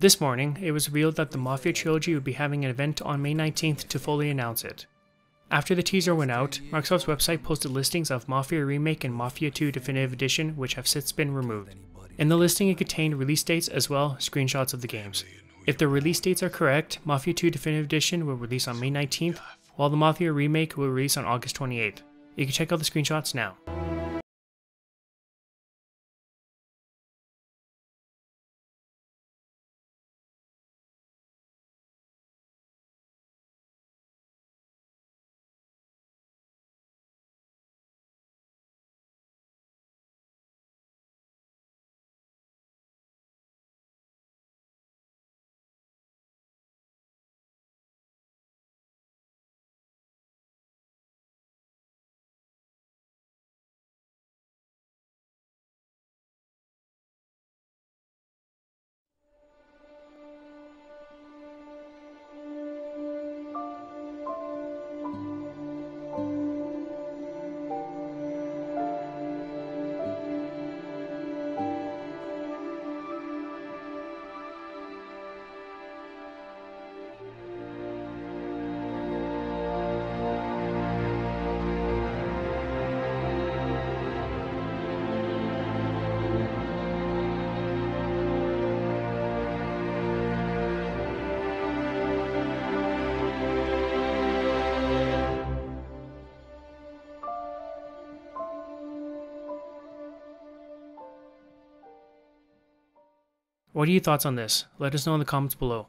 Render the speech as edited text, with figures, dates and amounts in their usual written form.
This morning, it was revealed that the Mafia trilogy would be having an event on May 19th to fully announce it. After the teaser went out, Microsoft's website posted listings of Mafia Remake and Mafia 2 Definitive Edition, which have since been removed. In the listing, it contained release dates as well as screenshots of the games. If the release dates are correct, Mafia 2 Definitive Edition will release on May 19th, while the Mafia Remake will release on August 28th. You can check out the screenshots now. What are your thoughts on this? Let us know in the comments below.